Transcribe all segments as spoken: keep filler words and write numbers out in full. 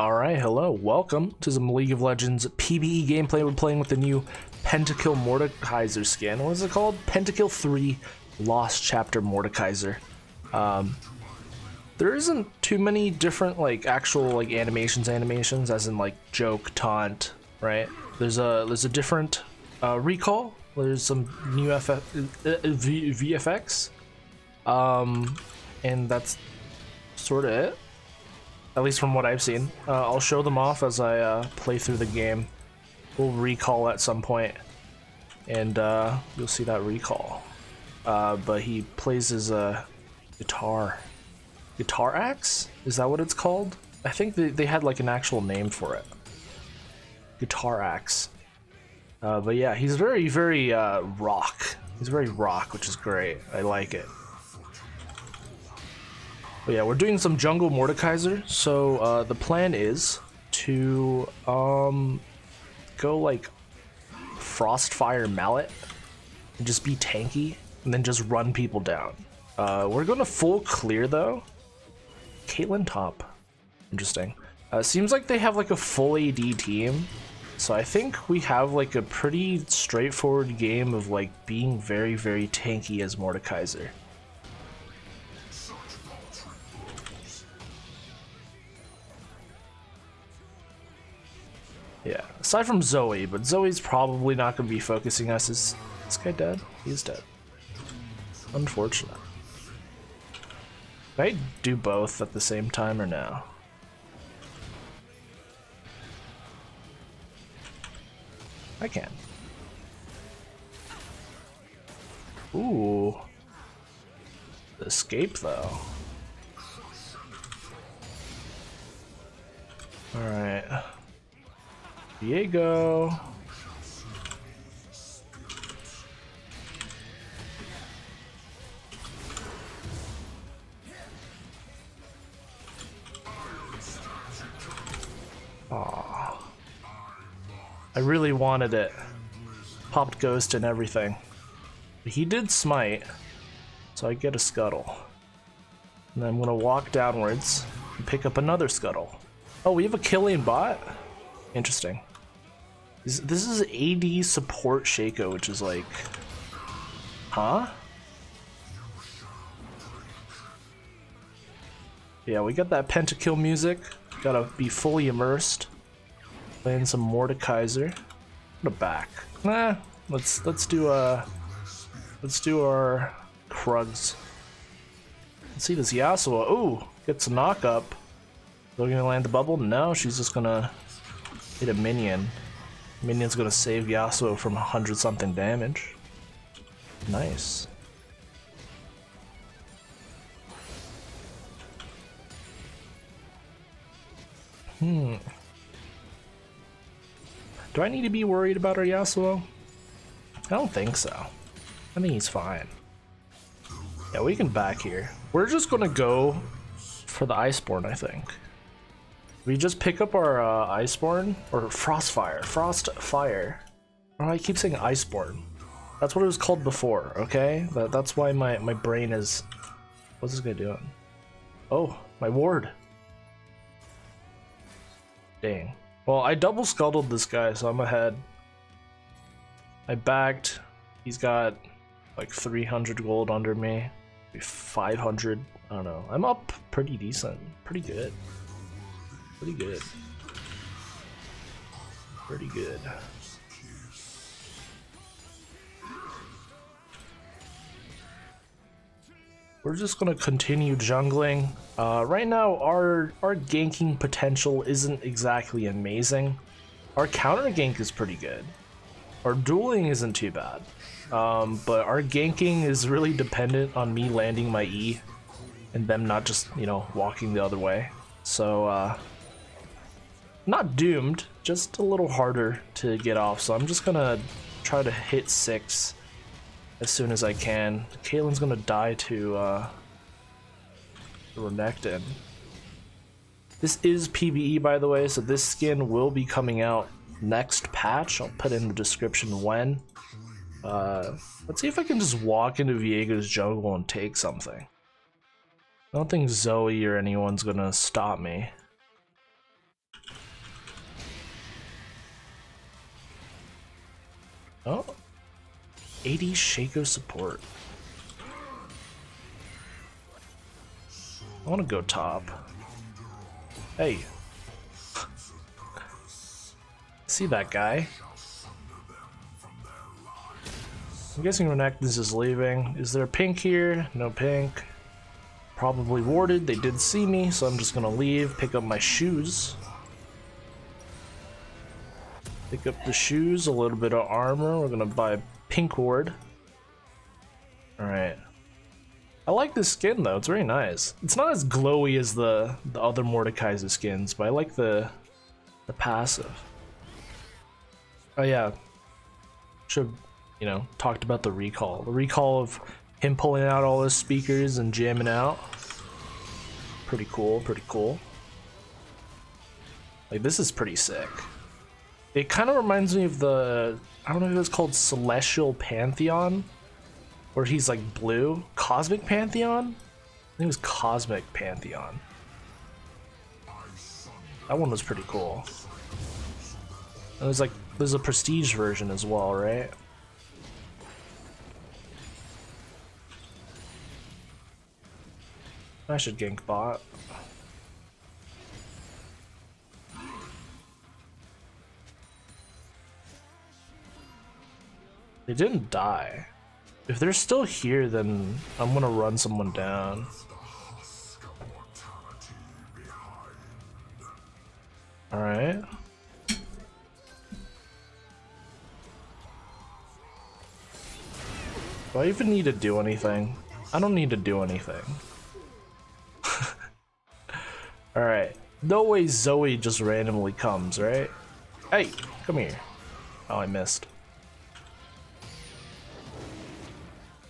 Alright, hello, welcome to some League of Legends P B E gameplay. We're playing with the new Pentakill Mordekaiser skin. What is it called? Pentakill three Lost Chapter Mordekaiser. Um, there isn't too many different, like, actual, like, animations animations, as in, like, joke, taunt, right? There's a, there's a different uh, recall. There's some new F F V F X. Um, and that's sort of it. At least from what I've seen. Uh, I'll show them off as I uh, play through the game. We'll recall at some point, and uh, you'll see that recall. Uh, but he plays his uh, guitar. Guitar axe? Is that what it's called? I think they, they had like an actual name for it. Guitar axe. Uh, but yeah, he's very, very uh, rock. He's very rock, which is great. I like it. But yeah, we're doing some jungle Mordekaiser, so uh, the plan is to um, go like Frostfire Mallet and just be tanky and then just run people down. Uh, we're going to full clear though. Caitlyn top. Interesting. Uh, seems like they have like a full A D team, so I think we have like a pretty straightforward game of like being very, very tanky as Mordekaiser. Yeah, aside from Zoe, but Zoe's probably not going to be focusing us. Is this guy dead? He's dead. Unfortunate. Can I do both at the same time or no? I can. Ooh. Escape though. Alright. Viego. Aww. I really wanted it. Popped ghost and everything. But he did smite, so I get a scuttle. And then I'm gonna walk downwards and pick up another scuttle. Oh, we have a killing bot? Interesting. This is A D support Shaco, which is like, huh? Yeah, we got that Pentakill music. Gotta be fully immersed. Playing some Mordekaiser. What a back. Nah, let's let's do uh, let's do our Krugs. Let's see this Yasuo. Ooh, gets a knock up. They're gonna land the bubble. No, she's just gonna hit a minion. Minion's gonna save Yasuo from one hundred something damage. Nice. Hmm. Do I need to be worried about our Yasuo? I don't think so. I think he's fine. Yeah, we can back here. We're just gonna go for the Iceborne, I think. We just pick up our uh, Iceborne, or Frostfire, Frostfire. Oh, I keep saying Iceborne. That's what it was called before, okay? That, that's why my, my brain is... What's this guy doing? Oh, my ward. Dang. Well, I double scuttled this guy, so I'm ahead. I backed. He's got like three hundred gold under me. Maybe five hundred, I don't know. I'm up pretty decent, pretty good. Pretty good. Pretty good. We're just gonna continue jungling. Uh, right now, our our ganking potential isn't exactly amazing. Our counter gank is pretty good. Our dueling isn't too bad. Um, but our ganking is really dependent on me landing my E, and them not just, you know, walking the other way. So. Uh, Not doomed, just a little harder to get off, so I'm just gonna try to hit six as soon as I can. Caitlyn's gonna die to uh, Renekton. This is P B E, by the way, so this skin will be coming out next patch. I'll put in the description when. Uh, let's see if I can just walk into Viego's jungle and take something. I don't think Zoe or anyone's gonna stop me. Oh. A D Shaco support. I want to go top. Hey. See that guy? I'm guessing Renekton is leaving. Is there a pink here? No pink. Probably warded. They did see me, so I'm just gonna leave, pick up my shoes. Pick up the shoes, a little bit of armor. We're gonna buy a pink ward. Alright. I like this skin though, it's very nice. It's not as glowy as the, the other Mordekaiser skins, but I like the, the passive. Oh yeah. Should you know, talked about the recall. The recall of him pulling out all his speakers and jamming out. Pretty cool, pretty cool. Like, this is pretty sick. It kind of reminds me of the, I don't know if it was called Celestial Pantheon, where he's like blue. Cosmic Pantheon? I think it was Cosmic Pantheon. That one was pretty cool. And there's like, there's a prestige version as well, right? I should gank bot. They didn't die. If they're still here, then I'm gonna run someone down. Alright. Do I even need to do anything? I don't need to do anything. Alright, no way Zoe just randomly comes, right? Hey, come here. Oh, I missed.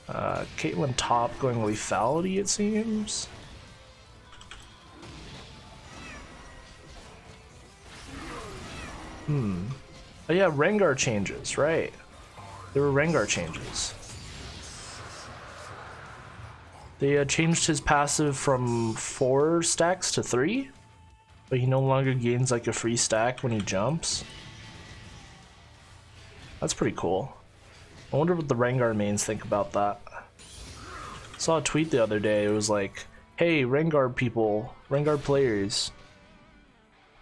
Uh, Caitlyn top going lethality, it seems. Hmm. Oh yeah, Rengar changes, right? There were Rengar changes. They uh, changed his passive from four stacks to three, but he no longer gains like a free stack when he jumps. That's pretty cool. I wonder what the Rengar mains think about that. I saw a tweet the other day, it was like, hey Rengar people, Rengar players,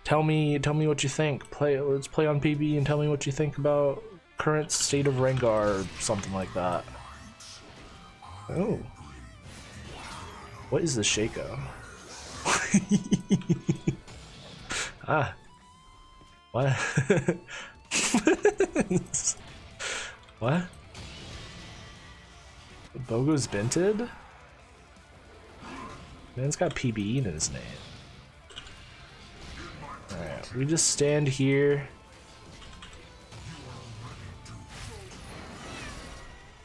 tell me tell me what you think. Play, let's play on P B E and tell me what you think about current state of Rengar or something like that. Oh. What is the Shaco? Ah. What? What? Bogo's bented? Man's got P B E in his name. Alright, we just stand here.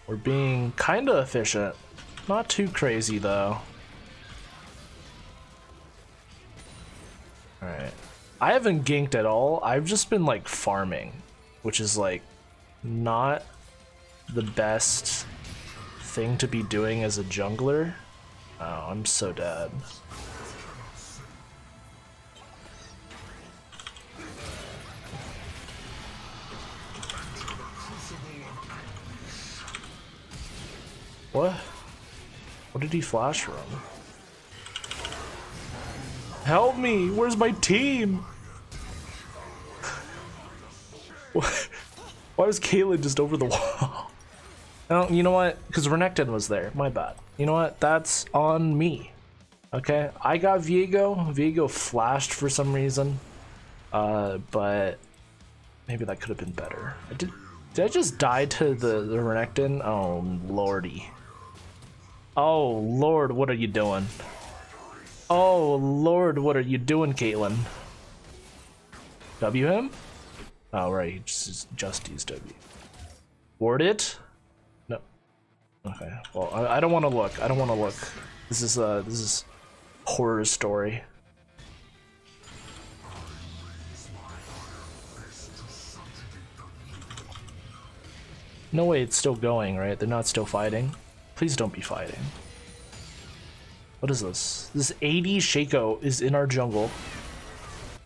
We're being kinda efficient. Not too crazy though. Alright. I haven't ginked at all. I've just been like farming, which is like not the best thing to be doing as a jungler. Oh, I'm so dead. What? What did he flash from? Help me! Where's my team? Why was Caitlyn just over the wall? Oh, you know what? Because Renekton was there. My bad. You know what? That's on me. Okay? I got Viego. Viego flashed for some reason. Uh, but maybe that could have been better. I did, did I just die to the, the Renekton? Oh, lordy. Oh, lord, what are you doing? Oh lord, what are you doing, Caitlyn? W him? Oh right, he just, just used W. Ward it? No. Okay. Well, I, I don't want to look. I don't want to look. This is uh, this is horror story. No way, it's still going, right? They're not still fighting. Please don't be fighting. What is this? This A D Shaco is in our jungle.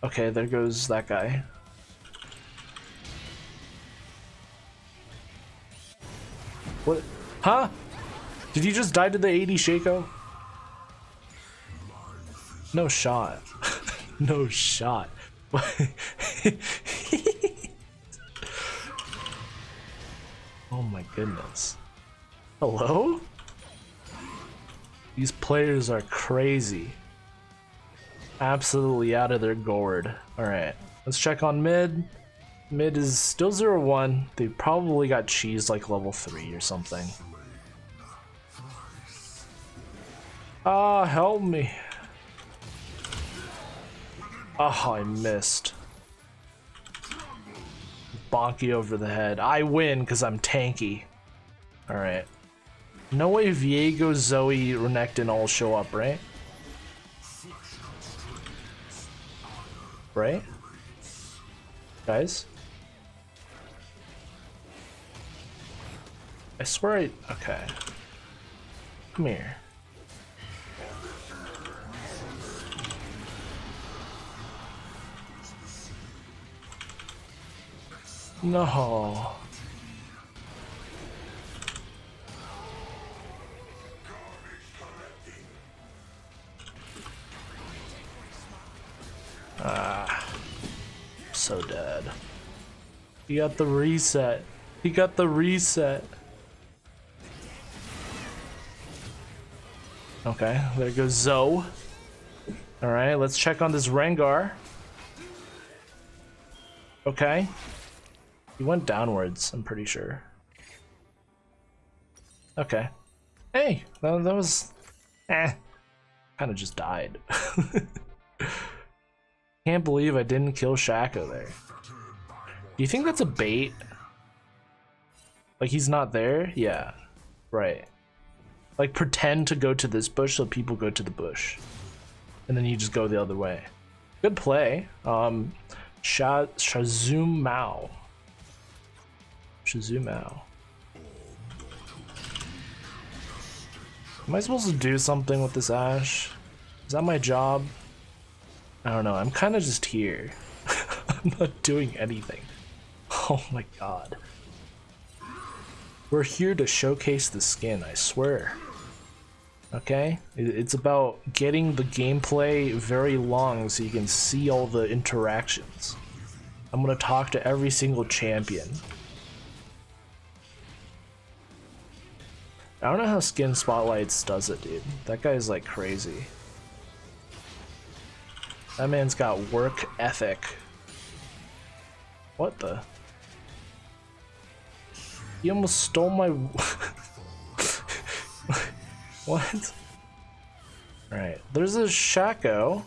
Okay, there goes that guy. What? Huh? Did you just die to the A D Shaco? No shot. No shot. Oh my goodness. Hello? These players are crazy. Absolutely out of their gourd. Alright, let's check on mid. Mid is still zero one. They probably got cheesed like level three or something. Ah, help me. Oh, I missed. Bonky over the head. I win because I'm tanky. Alright. No way Viego, Zoe, Renekton all show up, right? Right? Guys? I swear I... Okay. Come here. No. Ah, so dead. He got the reset. He got the reset. Okay, there goes Zoe. All right, let's check on this Rengar. Okay. He went downwards, I'm pretty sure. Okay. Hey, that, that was... Eh. Kind of just died. Can't believe I didn't kill Shaco there. Do you think that's a bait? Like he's not there? Yeah. Right. Like pretend to go to this bush so people go to the bush. And then you just go the other way. Good play. Um, Sha Shazum Mao. Zoom out. Am I supposed to do something with this Ashe? Is that my job? I don't know. I'm kind of just here. I'm not doing anything. Oh my god. We're here to showcase the skin, I swear. Okay? It's about getting the gameplay very long so you can see all the interactions. I'm gonna talk to every single champion. I don't know how Skin Spotlights does it, dude. That guy's like crazy. That man's got work ethic. What the? He almost stole my... What? Alright, there's a Shaco.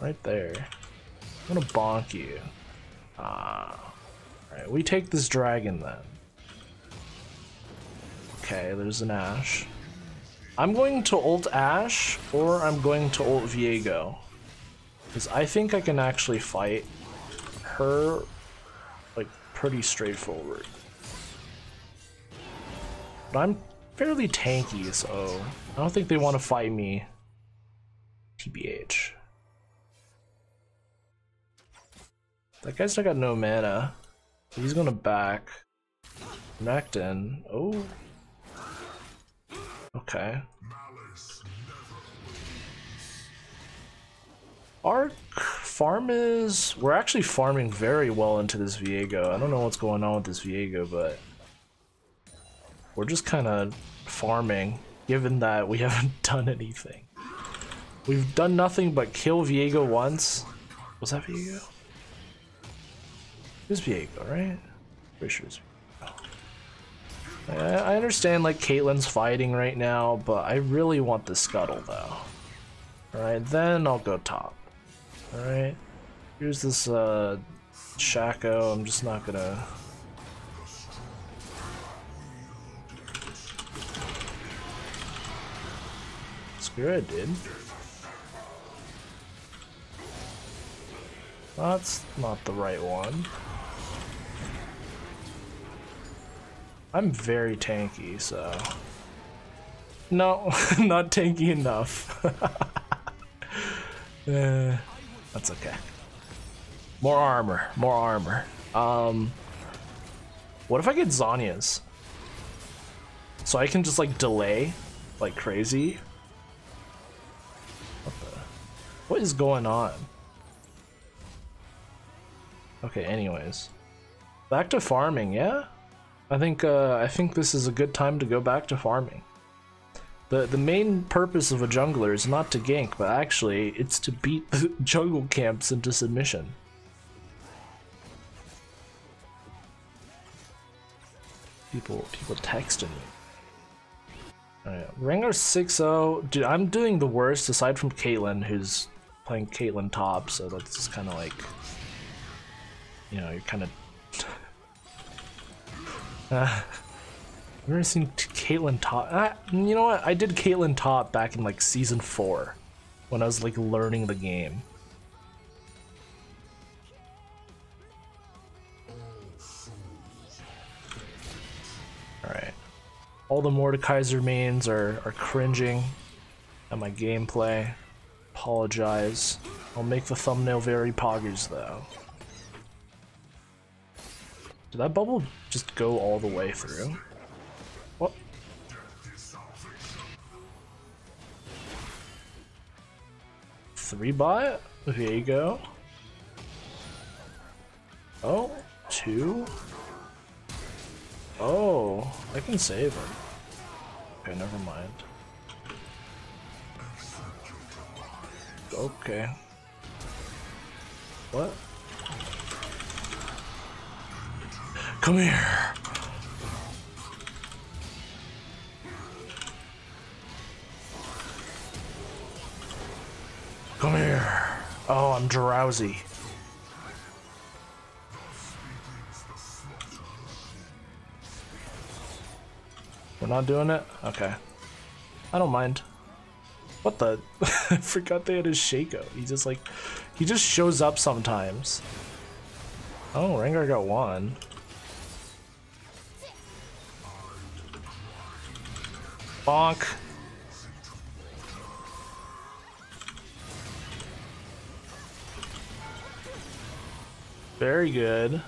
Right there. I'm gonna bonk you. Ah. Alright, we take this dragon then. Okay, there's an Ashe. I'm going to ult Ashe, or I'm going to ult Viego. Because I think I can actually fight her, like, pretty straightforward. But I'm fairly tanky, so I don't think they want to fight me. T B H. That guy's not got no mana. He's gonna back. Renekton. Oh. Okay. Our farm is... We're actually farming very well into this Viego. I don't know what's going on with this Viego, but... We're just kind of farming, given that we haven't done anything. We've done nothing but kill Viego once. Was that Viego? It was Viego, right? Pretty sure it was Viego. I understand like Caitlyn's fighting right now, but I really want the scuttle though. Alright, then I'll go top. Alright. Here's this uh Shaco, I'm just not gonna screw it, dude. That's not the right one. I'm very tanky, so... No, not tanky enough. uh, that's okay. More armor, more armor. Um, what if I get Zhonya's? So I can just like delay like crazy. What the? What is going on? Okay, anyways. Back to farming, yeah? I think uh, I think this is a good time to go back to farming. The the main purpose of a jungler is not to gank, but actually it's to beat the jungle camps into submission. People people texting me. Alright, Rengar six oh. Dude, I'm doing the worst aside from Caitlyn, who's playing Caitlyn top, so that's just kinda like, you know, you're kinda uh, I've never seen Caitlyn top. Uh, you know what? I did Caitlyn top back in like season four, when I was like learning the game. All right, all the Mordekaiser mains are are cringing at my gameplay. Apologize. I'll make the thumbnail very poggers though. Did that bubble just go all the way through? What? Three bot? Viego. Oh, two. Oh, I can save her. Okay, never mind. Okay. What? Come here. Come here. Oh, I'm drowsy. We're not doing it? Okay. I don't mind. What the? I forgot they had a Shaco. He just like, he just shows up sometimes. Oh, Rengar got one. Bonk. Very good.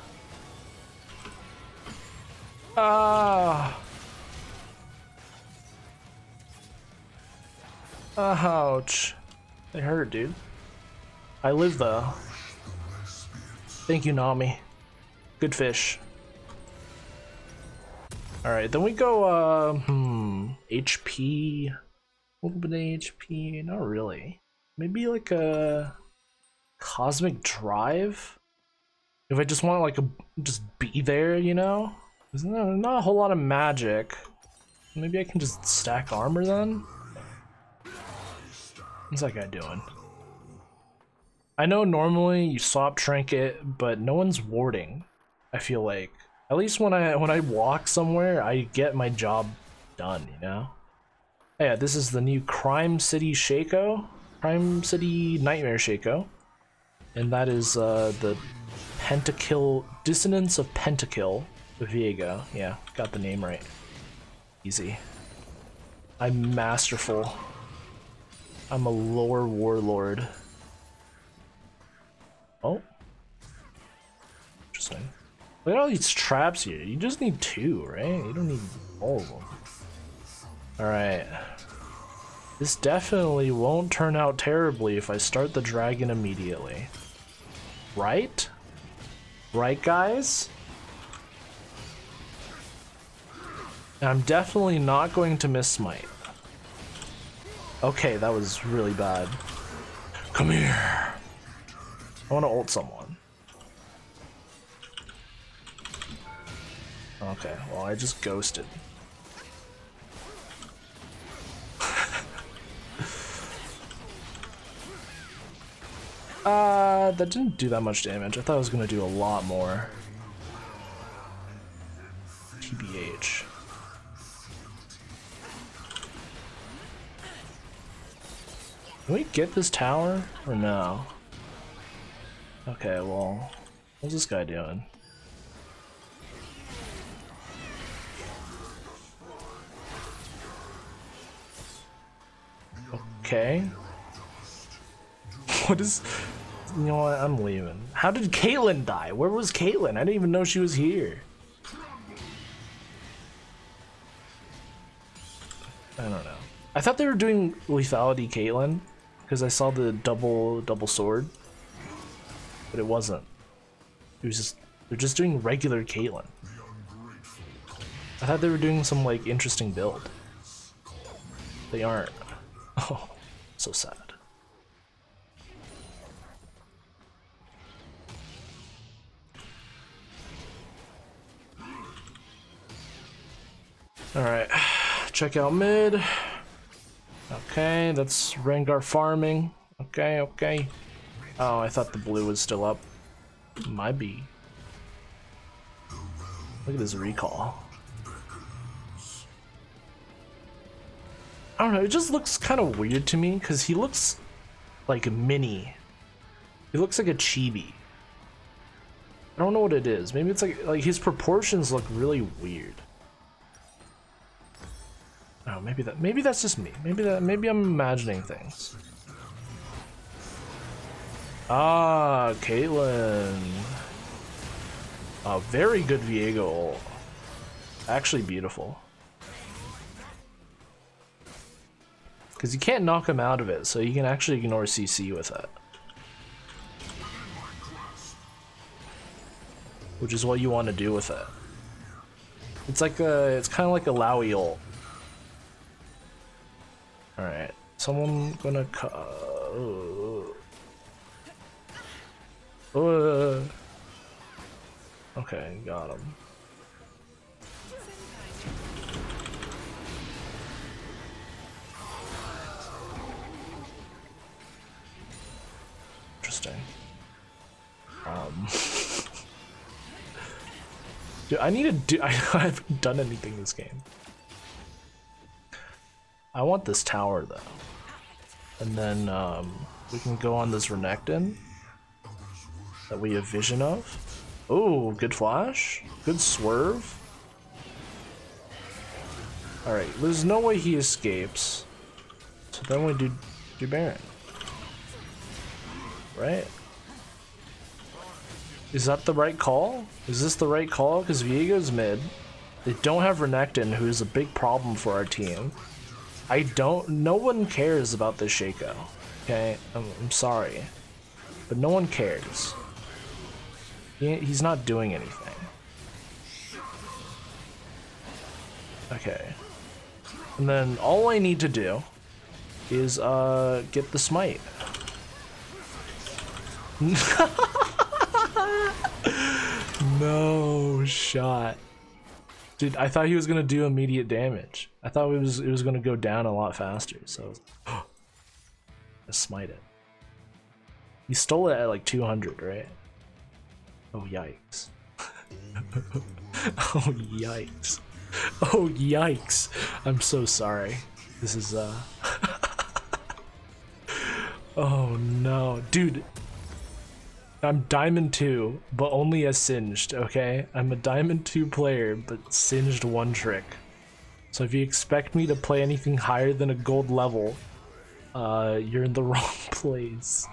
Ah. Ouch. They hurt, dude. I live though. Thank you, Nami. Good fish. Alright, then we go, uh, hmm, H P, a little bit of H P, not really. Maybe like a Cosmic Drive? If I just want to like a, just be there, you know? There's not, not a whole lot of magic. Maybe I can just stack armor then? What's that guy doing? I know normally you swap trinket, but no one's warding, I feel like. At least when I when I walk somewhere, I get my job done, you know? Oh yeah, this is the new Crime City Shaco. Crime City Nightmare Shaco. And that is uh, the Pentakill Dissonance of Pentakill Viego. Yeah, got the name right. Easy. I'm masterful. I'm a lore warlord. Oh. Interesting. Look at all these traps here. You just need two, right? You don't need all of them. Alright. This definitely won't turn out terribly if I start the dragon immediately. Right? Right, guys? And I'm definitely not going to miss Smite. Okay, that was really bad. Come here. I want to ult someone. Okay, well, I just ghosted. uh, that didn't do that much damage. I thought I was going to do a lot more. T B H. Can we get this tower or no? Okay, well, what's this guy doing? Okay. What is... You know what? I'm leaving. How did Caitlyn die? Where was Caitlyn? I didn't even know she was here. I don't know. I thought they were doing lethality Caitlyn because I saw the double double sword, but it wasn't. It was just they're just doing regular Caitlyn. I thought they were doing some like interesting build. They aren't. Oh, so sad. Alright, check out mid. Okay, that's Rengar farming. Okay, okay. Oh, I thought the blue was still up. Might be. Look at this recall. I don't know, it just looks kind of weird to me because he looks like a mini. He looks like a chibi. I don't know what it is. Maybe it's like, like his proportions look really weird. Oh, maybe that maybe that's just me. Maybe that maybe I'm imagining things. Ah, Caitlyn. A very good Viego ult. Actually beautiful. Because you can't knock him out of it, so you can actually ignore C C with that. Which is what you want to do with it. It's like a it's kinda like a Lowy ult. Alright, someone gonna cut. Uh, uh. Okay, got him. Interesting. Um. Dude, I need to do. I haven't done anything this game. I want this tower though, and then um, we can go on this Renekton that we have vision of. Oh, good flash, good swerve. All right, there's no way he escapes. So then we do do Baron, right? Is that the right call? Is this the right call? Because Viego's mid. They don't have Renekton, who is a big problem for our team. I don't, no one cares about this Shaco, okay? I'm, I'm sorry, but no one cares. He, he's not doing anything. Okay, and then all I need to do is uh, get the smite. No shot. Dude, I thought he was gonna do immediate damage. I thought it was it was gonna go down a lot faster. So I was like, oh, I smite it. He stole it at like two hundred, right? Oh yikes! Oh yikes! Oh yikes! I'm so sorry. This is uh. Oh no, dude. I'm Diamond two, but only as Singed, okay? I'm a Diamond two player, but Singed one trick. So if you expect me to play anything higher than a gold level, uh, you're in the wrong place.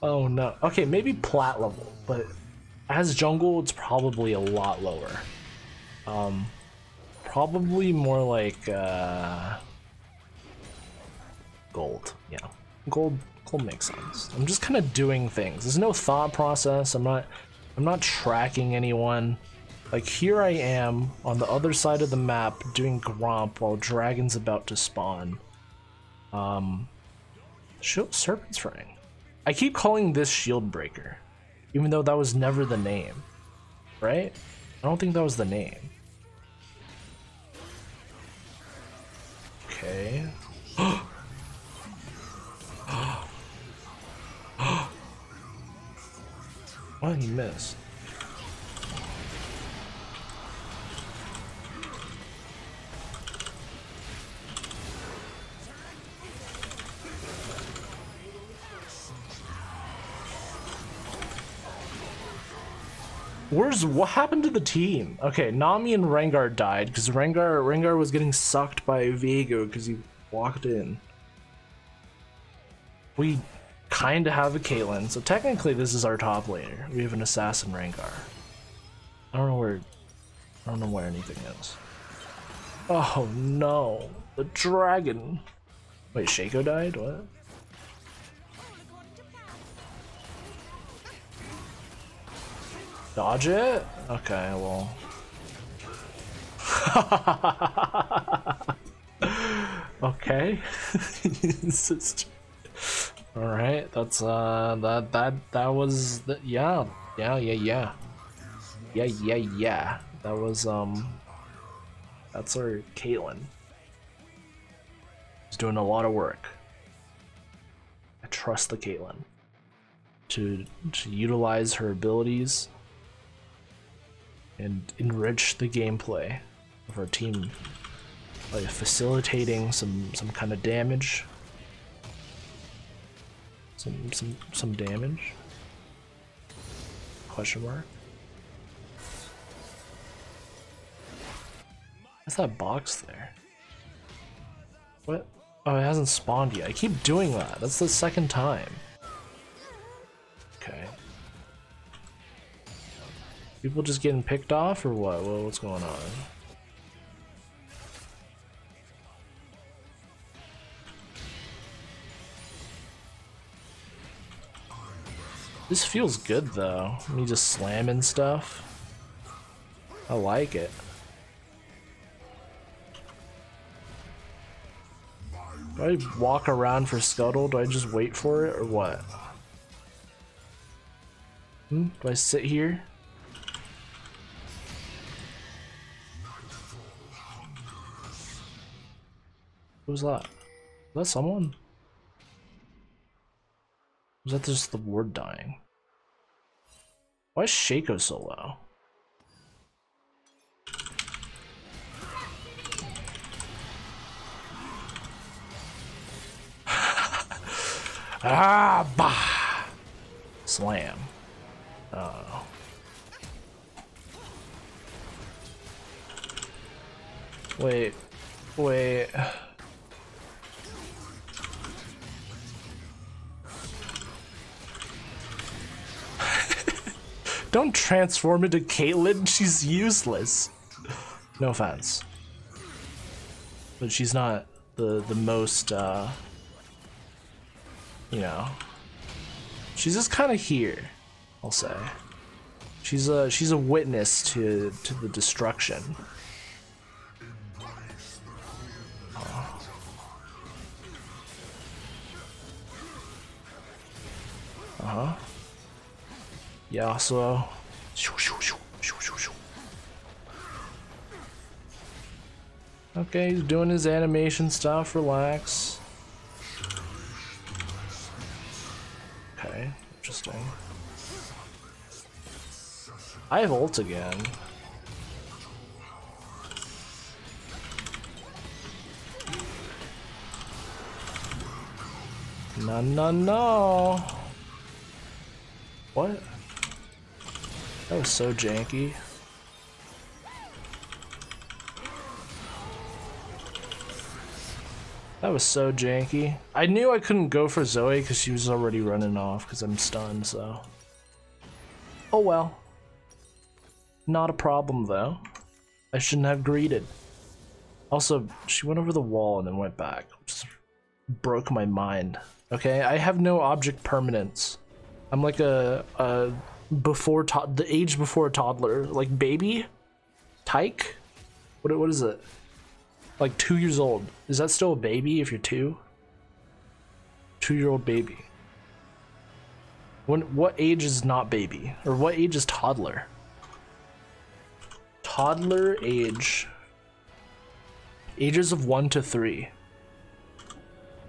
Oh no. Okay, maybe plat level, but as jungle, it's probably a lot lower. Um, probably more like, uh, gold, yeah. Gold. Gold makes sense. I'm just kind of doing things. There's no thought process. I'm not I'm not tracking anyone. Like here I am on the other side of the map doing Gromp while Dragon's about to spawn. Um Shield Serpent's Ring. I keep calling this Shield Breaker, even though that was never the name. Right? I don't think that was the name. Okay. Why did he miss? Where's what happened to the team? Okay, Nami and Rengar died because Rengar Rengar was getting sucked by Viego because he walked in. We kind of have a Caitlyn, so technically this is our top laner. We have an assassin Rengar. I don't know where, I don't know where anything is. Oh no. The dragon. Wait, Shaco died? What? Dodge it? Okay, well. Okay. Just... Alright, that's uh that that that was the, yeah. Yeah yeah yeah. Yeah yeah yeah. That was um that's our Caitlyn. She's doing a lot of work. I trust the Caitlyn to to utilize her abilities and enrich the gameplay of our team by facilitating some some kind of damage, some some some damage. Question mark. What's that box there? What? Oh, it hasn't spawned yet. I keep doing that. That's the second time. Okay. People just getting picked off or what? Well, what's going on? This feels good though. Me just slamming stuff. I like it. Do I walk around for scuttle? Do I just wait for it or what? Hmm? Do I sit here? Who's that? Is that someone? Was that just the ward dying? Why is Shaco so low? Ah, bah! Slam. Oh. Wait. Wait. Don't transform into Caitlyn, she's useless. No offense. But she's not the, the most, uh, you know. She's just kind of here, I'll say. She's a, she's a witness to, to the destruction. Uh-huh. Yasuo. Okay, he's doing his animation stuff, relax. Okay, interesting. I have ult again. No, no, no. What? That was so janky. That was so janky. I knew I couldn't go for Zoe because she was already running off because I'm stunned, so. Oh well. Not a problem though. I shouldn't have greeted. Also, she went over the wall and then went back. Just broke my mind. Okay, I have no object permanence. I'm like a... a before to the age before a toddler, like baby tyke. What, what is it, like two years old? Is that still a baby if you're two? Two-year-old baby. When, what age is not baby, or what age is toddler? Toddler age, ages of one to three.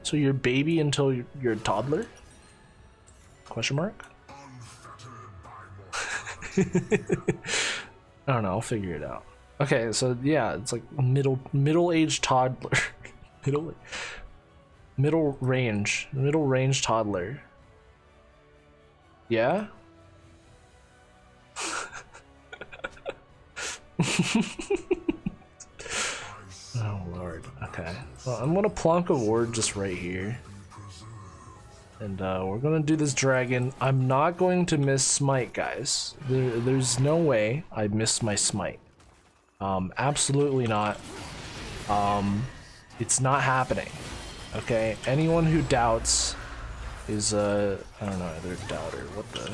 So you're baby until you're, you're a toddler, question mark. I don't know, I'll figure it out. Okay, so yeah, it's like middle middle age toddler. middle middle range middle range toddler. Yeah. Oh lord. Okay, well, I'm gonna plonk a ward just right here. And uh, we're gonna do this dragon. I'm not going to miss smite, guys. There, there's no way I miss my smite. Um, absolutely not. Um, It's not happening. Okay, anyone who doubts is a uh, I don't know, they're a doubter. What the?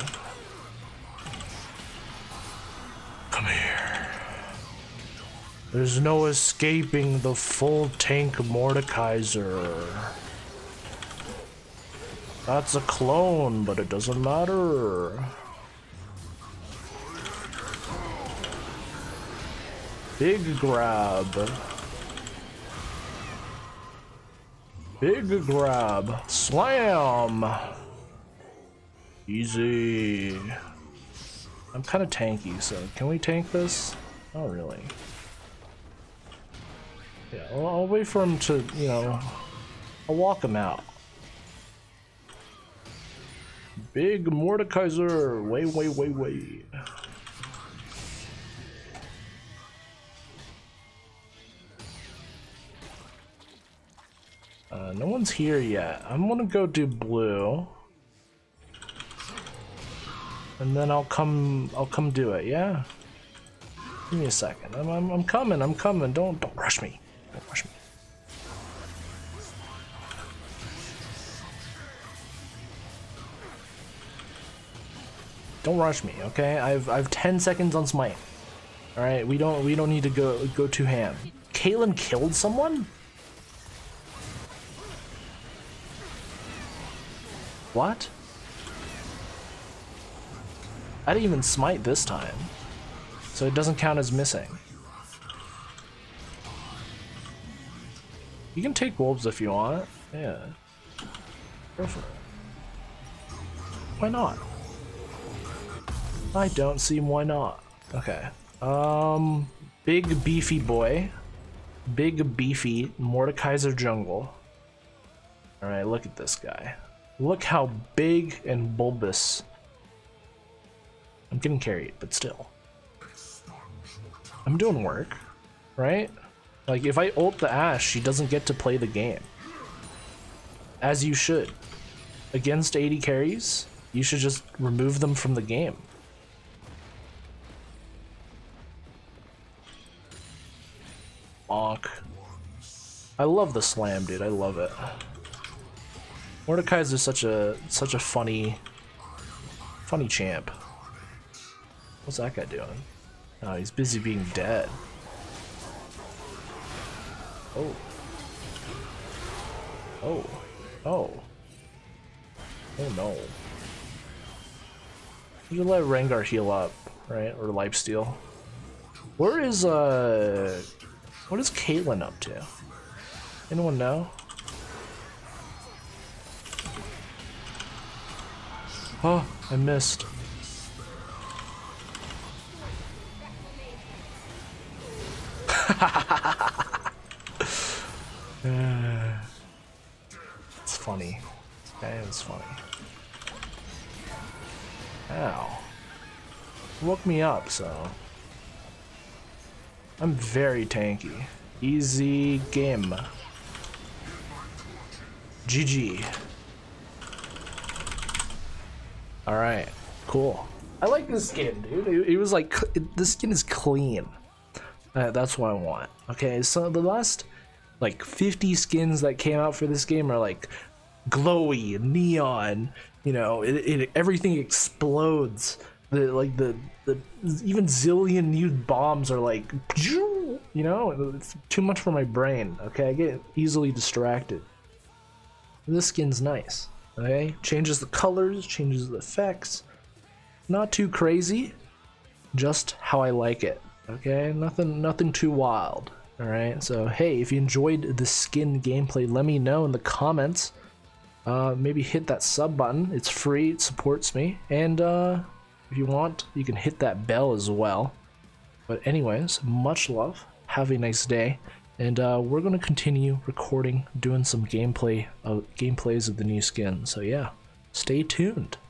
Come here. There's no escaping the full tank Mordekaiser. That's a clone, but it doesn't matter. Big grab. Big grab. Slam! Easy. I'm kind of tanky, so can we tank this? Not really. Yeah, I'll, I'll wait for him to, you know, I'll walk him out. Big Mordekaiser! Way, way, way, way. Uh, no one's here yet. I'm gonna go do blue, and then I'll come. I'll come do it. Yeah. Give me a second. I'm. I'm, I'm coming. I'm coming. Don't. Don't rush me. Don't rush me. Don't rush me. Okay. I've. I've ten seconds on smite. All right. We don't. We don't need to go. Go too ham. Caitlyn killed someone. What? I didn't even smite this time, so it doesn't count as missing. You can take wolves if you want. Yeah. Go for it. Why not? I don't see why not. Okay. Um, big beefy boy. Big beefy Mordekaiser jungle. Alright, look at this guy. Look how big and bulbous. I'm getting carried, but still. I'm doing work, right? Like, if I ult the Ashe, she doesn't get to play the game. As you should. Against A D carries, you should just remove them from the game. Bonk. I love the slam, dude. I love it. Mordekaiser is such a such a funny, funny champ. What's that guy doing? Oh, he's busy being dead. Oh. Oh. Oh. Oh no. We should let Rengar heal up, right? Or lifesteal. Where is uh? What is Caitlyn up to? Anyone know? Oh, I missed. uh, it's funny. That is funny. Ow. Woke me up, so. I'm very tanky. Easy game. G G. All right, cool. I like this skin, dude. It, it was like it, this skin is clean. Uh, that's what I want. Okay, so the last like fifty skins that came out for this game are like glowy, neon. You know, it, it everything explodes. The like the the even zillion new bombs are like, you know, it's too much for my brain. Okay, I get easily distracted. This skin's nice. Okay, changes the colors, changes the effects. Not too crazy, just how I like it. Okay, nothing nothing too wild. Alright, so hey, if you enjoyed the skin gameplay, let me know in the comments. Uh, maybe hit that sub button, it's free, it supports me. And uh, if you want, you can hit that bell as well. But anyways, much love, have a nice day. And uh, we're going to continue recording, doing some gameplay, uh, gameplays of the new skin. So yeah, stay tuned.